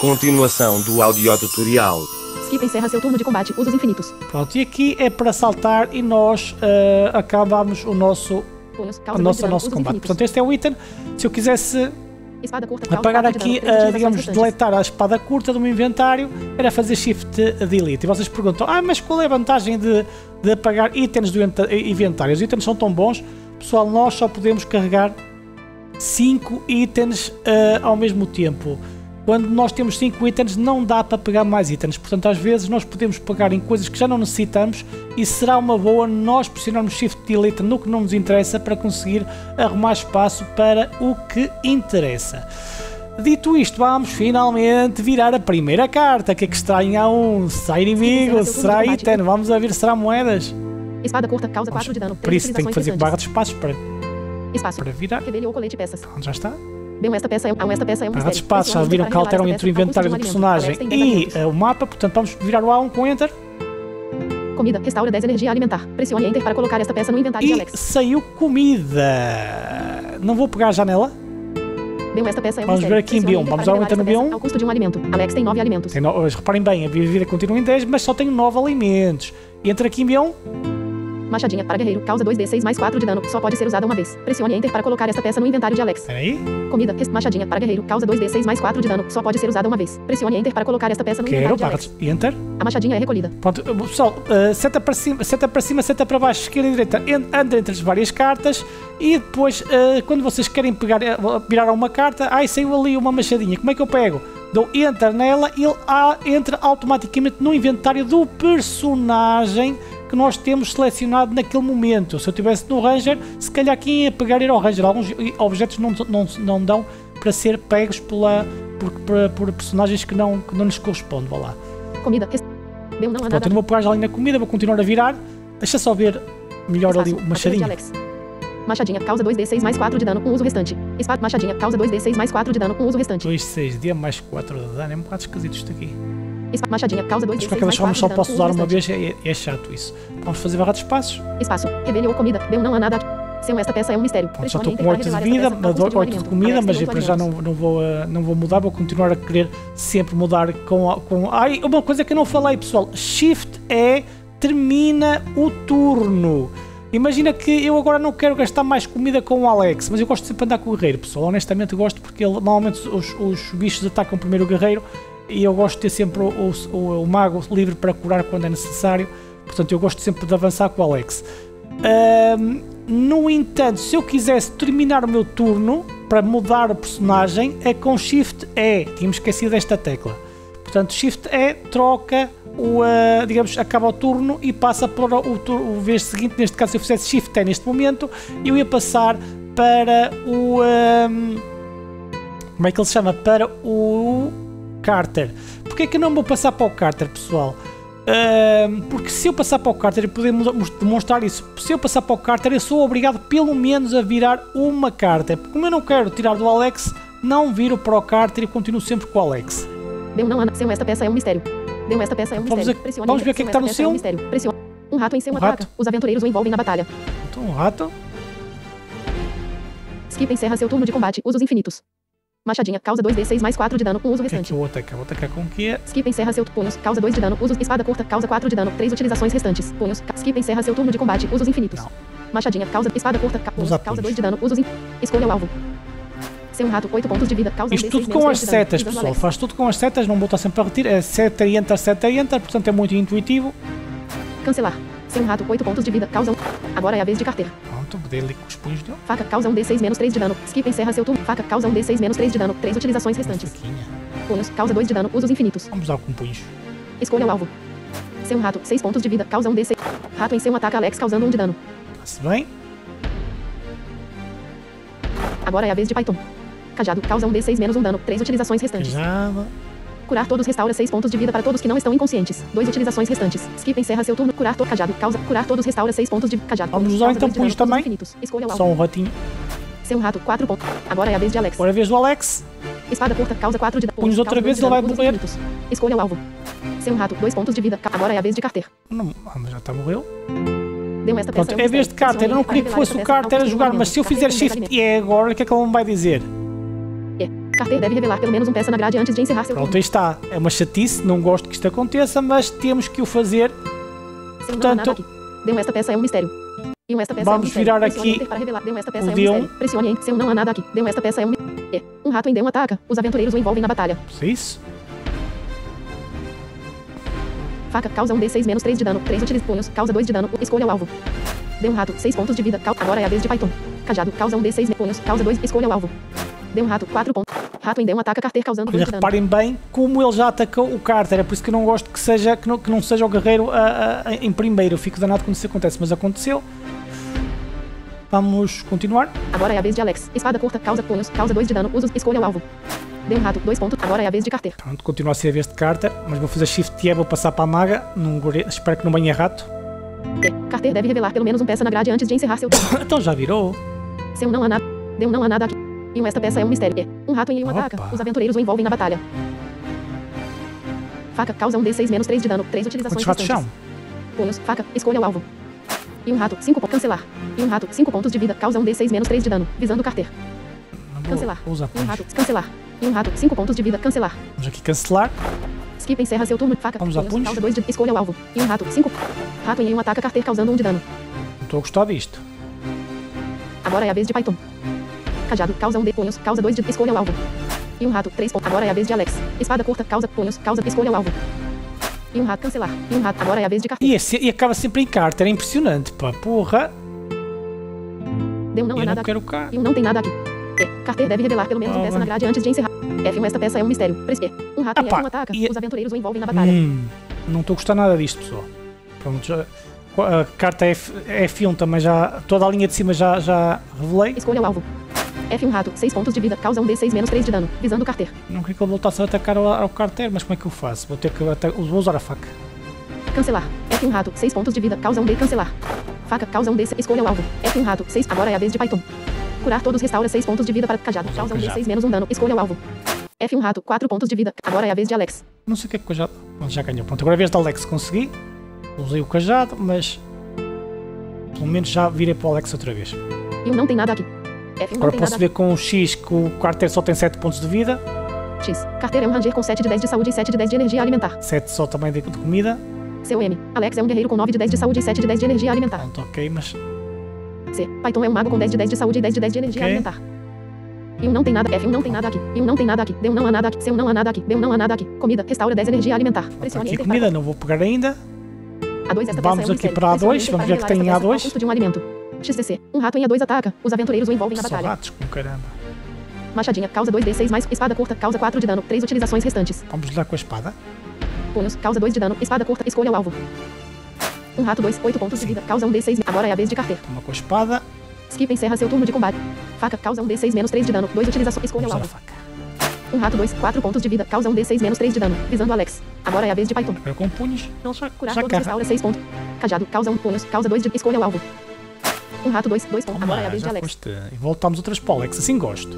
Continuação do audiotutorial. Skip encerra seu turno de combate, usos infinitos. Pronto, e aqui é para saltar e nós acabamos o nosso, nosso combate. Infinitos. Portanto, este é o item. Se eu quisesse curta, apagar aqui, digamos, deletar a espada curta do meu inventário, era fazer Shift Delete. E vocês perguntam, ah, mas qual é a vantagem de apagar itens do inventário? Os itens são tão bons, pessoal, nós só podemos carregar 5 itens ao mesmo tempo. Quando nós temos 5 itens não dá para pegar mais itens, portanto às vezes nós podemos pegar em coisas que já não necessitamos e será uma boa nós pressionarmos Shift Delete no que não nos interessa para conseguir arrumar espaço para o que interessa. Dito isto, vamos finalmente virar a primeira carta, que é que estranha a 1, será inimigo, será item, vamos a ver, será moedas. Espada curta causa 4 de dano. Por isso tem que fazer barra de espaços para virar. Pronto, já está. Barra de espaços, já viram que alteram entre o inventário do personagem e o mapa, portanto vamos virar o A1 com Enter. Comida, restaura 10 energia alimentar. Pressione Enter para colocar esta peça no inventário de Alex. E saiu comida. Não vou pegar a janela. Vamos ver aqui em B1, vamos ao Enter no B1. Ao custo de um alimento. Alex tem 9 alimentos. Reparem bem, a vida continua em 10, mas só tenho 9 alimentos. Entra aqui em B1. Machadinha para guerreiro, causa 2d6 mais 4 de dano, só pode ser usada uma vez. Pressione Enter para colocar esta peça no inventário de Alex. Peraí. Comida, machadinha para guerreiro, causa 2d6 mais 4 de dano, só pode ser usada uma vez. Pressione Enter para colocar esta peça no inventário de Alex. Enter. A machadinha é recolhida. Pronto, pessoal, seta para cima, seta para cima, seta para baixo, esquerda e direita, anda entre as várias cartas e depois, quando vocês querem pegar, virar uma carta, ai saiu ali uma machadinha, como é que eu pego? Dou Enter nela e ele entra automaticamente no inventário do personagem que nós temos selecionado naquele momento. Se eu estivesse no Ranger, se calhar quem ia pegar era o Ranger. Alguns objetos não dão para ser pegos por personagens que não lhes correspondem. Vá lá. Comida. Pronto, eu não vou pegar já ali na comida, vou continuar a virar. Deixa só ver melhor espaço, ali o machadinho. Machadinha, causa 2d6 mais 4 de dano, um uso restante. Espada, machadinha, causa 2d6 mais 4 de dano, um uso restante. 2d6 mais 4 de dano, é um bocado esquisito isto aqui. Espada, machadinha, causa 2d6 mais 4 de dano, só posso usar uma vez, é chato isso. Vamos fazer barra de espaços. Espaço, rebelha ou comida, B1 não há nada. Sem esta peça é um mistério. Pronto, já estou com 8 de vida, 8 de comida, mas depois já não vou mudar, vou continuar a querer sempre mudar com... Ai, uma coisa que eu não falei, pessoal, Shift é, termina o turno. Imagina que eu agora não quero gastar mais comida com o Alex, mas eu gosto de sempre andar com o guerreiro, pessoal, honestamente gosto, porque ele, normalmente os bichos atacam primeiro o guerreiro e eu gosto de ter sempre o mago livre para curar quando é necessário, portanto eu gosto sempre de avançar com o Alex. No entanto, se eu quisesse terminar o meu turno para mudar o personagem, é com Shift E, tínhamos esquecido desta tecla, portanto Shift E troca... digamos, acaba o turno e passa para o vez seguinte. Neste caso, se eu fizesse Shift E neste momento, eu ia passar para o... como é que ele se chama? Para o Carter. Porquê é que eu não vou passar para o Carter, pessoal? Porque se eu passar para o Carter, e poder demonstrar isso, se eu passar para o Carter, eu sou obrigado pelo menos a virar uma carta. Como eu não quero tirar do Alex, não viro para o Carter e continuo sempre com o Alex. Não, não, esta peça é um mistério. Esta peça é um mistério. Vamos ver o que está no seu. Um rato em seu ataca. Os aventureiros o envolvem na batalha. Então, um rato. Skip encerra seu turno de combate. Usos infinitos. Machadinha, causa 2d6 mais 4 de dano, um uso restante. Vou atacar com o quê? Skip encerra seu punhos, causa 2 de dano, usos. Espada curta, causa 4 de dano, 3 utilizações restantes. Punhos, skip encerra seu turno de combate. Usos infinitos. Não. Machadinha, causa espada curta, causa 2 de dano, usos. Escolha o alvo. Tem um rato, 8 pontos de vida, causa isto tudo com as setas, pessoal, faz tudo com as setas, não vou estar sempre a retirar, é seta e enter, portanto é muito intuitivo. Cancelar, sem um rato, 8 pontos de vida, causa 1, agora é a vez de carteira. Pronto, vou dele com os punhos de ouro. Faca, causa 1d6 menos 3 de dano, skip encerra seu turno, faca, causa 1d6 menos 3 de dano, 3 utilizações restantes. Punhos, causa 2 de dano, usos infinitos. Vamos usar com punhos. Escolha o alvo. Sem um rato, 6 pontos de vida, causa 1d6, rato em seu ataca Alex causando 1 de dano. Está-se bem. Agora é a vez de Python. Cajado, causa 1d6 menos 1 dano, 3 utilizações restantes. Cajado. Curar todos restaura 6 pontos de vida para todos que não estão inconscientes, 2 utilizações restantes. Skip encerra seu turno, curar todo cajado, causa, curar todos restaura 6 pontos de cajado. Vamos usar então punhos também, só um ratinho. Seu rato, 4 pontos, agora é a vez de Alex. Agora é a vez do Alex. Espada curta, causa 4 de dano. Punhos outra vez, ele vai morrer. Escolha o alvo. Seu rato, 2 pontos de vida, agora é a vez de Carter. Não, já está morreu. Pronto, é a vez de Carter, eu não queria que fosse o Carter a jogar, mas se eu fizer Shift E agora, o que é que ele me vai dizer? Carter deve revelar pelo menos um peça na grade antes de encerrar seu... Pronto, aí está. É uma chatice, não gosto que isto aconteça, mas temos que o fazer. Portanto... Deu esta peça é um mistério. E um esta peça vamos é um virar aqui para revelar. Deu esta peça o é um mistério. Pressione em seu não há nada aqui. Deu esta peça é um... Um rato em Deu ataca. Os aventureiros o envolvem na batalha. É isso? Faca, causa 1d6-3 de dano. 3 utiliza punhos, causa 2 de dano. Escolha o alvo. Deu um rato, 6 pontos de vida. Agora é a vez de Python. Cajado, causa 1d6 punhos, causa 2. Escolha o alvo. Deu um rato, 4 pontos. Rato em Deu ataca Carter causando 2 de dano. Reparem bem como ele já atacou o Carter. É por isso que eu não gosto que, não seja o guerreiro em primeiro. Eu fico danado quando isso acontece, mas aconteceu. Vamos continuar. Agora é a vez de Alex. Espada curta, causa punhos, causa 2 de dano. Usos, escolha o alvo. Deu um rato, 2 pontos. Agora é a vez de Carter. Pronto, continua a ser a vez de Carter, mas vou fazer shift e vou passar para a maga. Não, espero que não venha rato. Carter deve revelar pelo menos um peça na grade antes de encerrar seu... Então já virou. Seu não há nada. Deu não há nada aqui. E esta peça é um mistério. Um rato em um ataca. Os aventureiros o envolvem na batalha. Faca, causa 1d6-3 de dano. 3 utilizações restantes. Punhos, faca, escolha o alvo. E um rato, 5 pontos. Cancelar. E um rato, 5 pontos de vida. Causa 1d6-3 de dano. Visando Carter. Cancelar. Um rato, cancelar. E um rato, 5 pontos de vida. Cancelar. Vamos aqui cancelar. Skip encerra seu turno. Faca, vamos a punhos. Causa 2 de... Escolha o alvo. E um rato, 5. Rato em um ataca Carter causando 1 de dano. Não tô a gostar disto. Agora é a vez de Python. Cajado, causa 1 de punhos, causa 2 de... Escolha o alvo. E um rato, 3 pontos. Agora é a vez de Alex. Espada curta, causa punhos, causa... Escolha o alvo. E um rato, cancelar. E um rato, agora é a vez de Carter. E acaba sempre em Carter, é impressionante, pá, porra. Deu não há nada aqui. E um não tem nada aqui. Carter deve revelar pelo menos uma peça na grade antes de encerrar. F1, esta peça é um mistério. Um rato em um ataca, os aventureiros o envolvem na batalha. Não estou a gostar nada disto, pessoal. Pronto, já... A carta F1 também já... Toda a linha de cima já revelei. Escolha o alvo. F1 rato, 6 pontos de vida, causa 1d6-3 de dano, visando o Carter. Não queria que ele voltasse a atacar ao Carter, mas como é que eu faço? Vou ter que vou usar a faca. Cancelar. F1 rato, 6 pontos de vida, causa 1d cancelar. Faca, causa 1d, escolha o alvo. F1 rato, 6, agora é a vez de Python. Curar todos, restaura 6 pontos de vida para Cajado, causa 1d6-1 dano, escolha o alvo. F1 rato, 4 pontos de vida, agora é a vez de Alex. Não sei o que é que o Cajado... Já ganhou, pronto, agora é a vez de Alex, consegui. Usei o Cajado, mas... Pelo menos já virei para o Alex outra vez. E não tem nada aqui. Agora posso ver com o X que o Carter só tem 7 pontos de vida. X. Carter é um ranger com 7 de 10 de saúde e 7 de 10 de energia alimentar. 7 só também de comida. Seu M. Alex é um guerreiro com 9 de 10 de saúde e 7 de 10 de energia alimentar. Pronto, ok, mas... C. Python é um mago com 10 de 10 de saúde e 10 de 10 de energia alimentar. E não tem nada. F. Não tem nada aqui. E não tem nada aqui. Deu não há nada aqui. Seu não há nada aqui. Deu não há nada aqui. Comida. Restaura 10 energia alimentar. Pressione aqui comida, não vou pegar ainda. A2, esta vamos aqui é um para A2. Vamos ver que tem A2. Custo de um alimento. XCC. Um rato em A2 ataca. Os aventureiros o envolvem na batalha. Ratos com caramba. Machadinha. Causa 2d6 mais. Espada curta. Causa 4 de dano. 3 utilizações restantes. Vamos lá com a espada. Punhos. Causa 2 de dano. Espada curta. Escolha o alvo. Um rato 2. 8 pontos de vida. Causa 1d6. Agora é a vez de Carter. Toma com a espada. Skip encerra seu turno de combate. Faca. Causa 1d6-3 de dano. 2 utilizações. Escolha o alvo. Um rato 2. 4 pontos de vida. Causa 1d6-3 de dano. Visando Alex. Agora é a vez de Python. Eu com punhos. Ele já curar todos. Restaura 6 pontos. Cajado. Causa 1 punhos. Causa 2 de... Escolha o alvo. Um rato 2, 2 pontos. Agora é a vez de Alex. E voltamos outras para o Alex, assim gosto.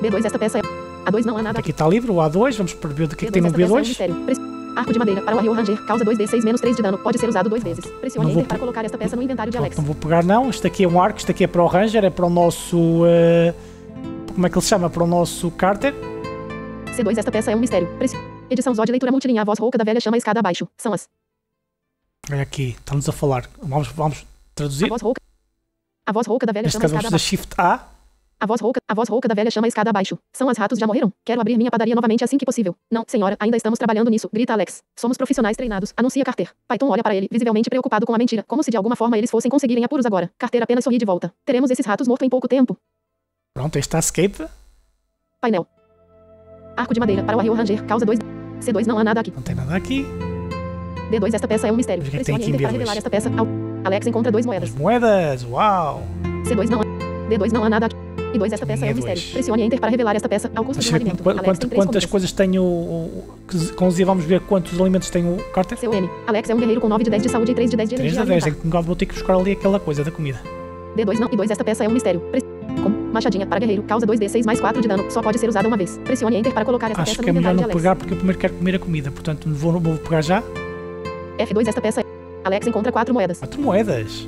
B2, esta peça é... A2 não há nada. Aqui está livre o A2, vamos perceber do que tem no B2. É arco de madeira para o Rio Ranger, causa 2d6-3 de dano, pode ser usado 2 vezes. Pressione Enter para colocar esta peça no inventário de Alex. Não vou pegar não, isto aqui é um arco, isto aqui é para o Ranger, é para o nosso... Como é que ele se chama? Para o nosso Carter. C2, esta peça é um mistério. Edição Zod, leitura multilinha, a voz rouca da velha chama a escada abaixo. São as... Olha aqui, estamos a falar. Vamos... Traduzir. A voz rouca da velha chama a escada abaixo. Shift A. A voz rouca da velha chama a escada abaixo. São as ratos já morreram. Quero abrir minha padaria novamente assim que possível. Não, senhora, ainda estamos trabalhando nisso. Grita Alex. Somos profissionais treinados. Anuncia Carter. Python olha para ele, visivelmente preocupado com a mentira. Como se de alguma forma eles fossem conseguirem apuros agora. Carter apenas sorri de volta. Teremos esses ratos mortos em pouco tempo. Pronto, está escape. Painel. Arco de madeira para o Rio Ranger. Causa 2. C2 não há nada aqui. Não tem nada aqui. D2, esta peça é um mistério. Pressione Enter para revelar esta peça. Alex encontra 2 moedas. Moedas, uau! C2 não há... D2 não há nada aqui. E 2, esta peça é um mistério. Pressione Enter para revelar esta peça ao custo de um alimento. Quantas coisas tem o... Com Z vamos ver quantos alimentos tem o Carter. Seu M. Alex é um guerreiro com 9 de 10 de saúde e 3 de 10 de energia. 3 de 10, é que vou ter que buscar ali aquela coisa da comida. D2 não... E 2, esta peça é um mistério. Com machadinha para guerreiro, causa 2d6 mais 4 de dano. Só pode ser usada uma vez. Pressione Enter para colocar esta peça no inventário de Alex. Acho que é melhor não pegar porque eu primeiro quero comer a comida. Portanto, vou pegar já. F2, esta peça é... Alex encontra 4 moedas. 4 moedas?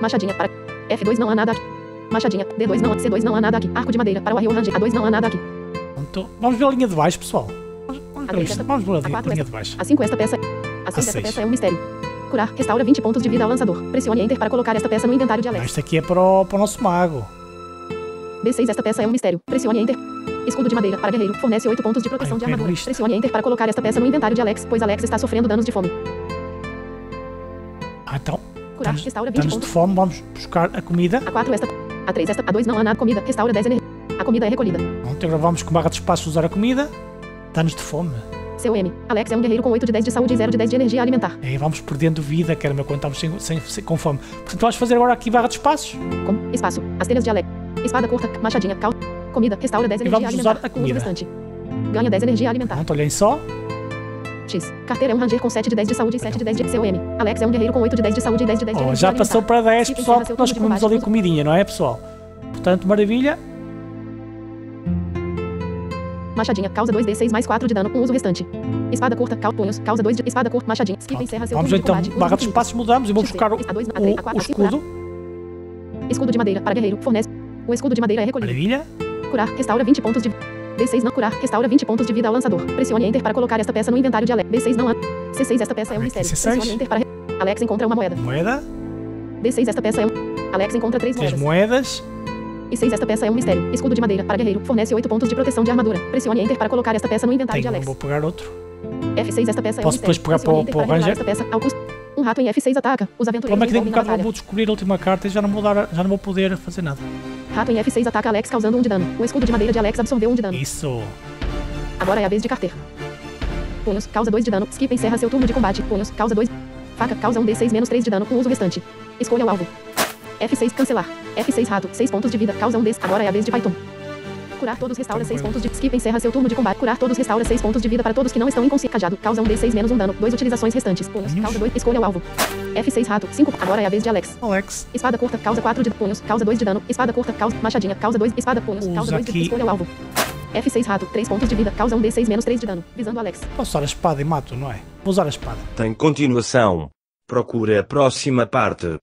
Machadinha para... F2 não há nada aqui. Machadinha. D2 não. C2 não há nada aqui. Arco de madeira. Para o arreio orange. A2 não há nada aqui. Pronto. Vamos ver a linha de baixo, pessoal. Vamos ver a linha de baixo. A5 esta peça. A6 esta peça é um mistério. Curar. Restaura 20 pontos de vida ao lançador. Pressione Enter para colocar esta peça no inventário de Alex. Esta aqui é para o nosso mago. B6 esta peça é um mistério. Pressione Enter. Escudo de madeira para guerreiro. Fornece 8 pontos de proteção de armadura. Lista. Pressione Enter para colocar esta peça no inventário de Alex, pois Alex está sofrendo danos de fome. Ah, então. Curar. Restaura 20 pontos de fome. Vamos buscar a comida. A4 esta. A3 esta. A2 não há nada. Comida. Restaura 10 energia. A comida é recolhida. Pronto, agora vamos com barra de espaço usar a comida. Danos de fome. COM. Alex é um guerreiro com 8 de 10 de saúde e 0 de 10 de energia alimentar. É, vamos perdendo vida, quero meu, quando estamos com fome. Portanto, vamos fazer agora aqui barra de espaços. Com espaço. As telhas de Alex. Espada curta. Machadinha. Cal. Comida. Restaura 10 energia alimentar. E vamos usar a comida. Ganha 10 energia alimentar. Pronto, olhem só. X. Carteira é um ranger com 7 de 10 de saúde e 7 de 10 de COM. Alex é um guerreiro com 8 de 10 de saúde e 10 de 10 de energia alimentar. Já passou para 10, pessoal, porque nós comemos ali comidinha, não é, pessoal? Portanto, maravilha. Machadinha, causa 2d6 mais 4 de dano com uso restante. Espada curta, punhos, causa 2 de espada curta, machadinha. Vamos então, barra de espaços, mudamos e vamos buscar o escudo. Escudo de madeira para guerreiro, fornece. O escudo de madeira é recolhido. Maravilha. Curar, restaura 20 pontos de vida. D6 não curar, restaura 20 pontos de vida ao lançador. Pressione Enter para colocar esta peça no inventário de Alex. B6 não há. C6 esta peça é um mistério. Pressione Enter para... Alex encontra uma moeda. Moeda. D6 esta peça é um... Alex encontra 3 moedas. 3 moedas. E 6 esta peça é um mistério. Escudo de madeira para guerreiro. Fornece 8 pontos de proteção de armadura. Pressione Enter para colocar esta peça no inventário de Alex. Vou pegar outro. F6 esta peça é um mistério. Posso depois pegar para o Ranger? Esta peça, ao custo. Um rato em F6 ataca. Os aventureiros. Como é que tem um bocado, eu vou descobrir a última carta e já não vou poder fazer nada. Rato em F6 ataca Alex causando 1 de dano. O escudo de madeira de Alex absorveu 1 de dano. Isso. Agora é a vez de carteira. Punhos, causa 2 de dano. Skip encerra seu turno de combate. Punhos, causa 2. Faca, causa 1d6 menos 3 de dano com uso restante. Escolha o alvo. F6 cancelar. F6 rato, 6 pontos de vida, causa 1d. Agora é a vez de Python. Curar todos restaura 6 pontos de... Skip encerra seu turno de combate. Curar todos restaura 6 pontos de vida para todos que não estão inconscientes. Cajado, causa 1d6 menos 1 dano. 2 utilizações restantes. Punhos, causa 2. Escolha o alvo. F6 rato, 5. Agora é a vez de Alex. Alex. Espada curta, causa 4 de... Punhos, causa 2 de dano. Espada curta, causa... Machadinha, causa 2. Espada, punhos, causa 2 de... Escolha o alvo. F6 rato, 3 pontos de vida, causa 1d6 menos 3 de dano. Visando Alex. Posso usar a espada e mato, não é? Vou usar a espada. Tem continuação. Procura a próxima parte.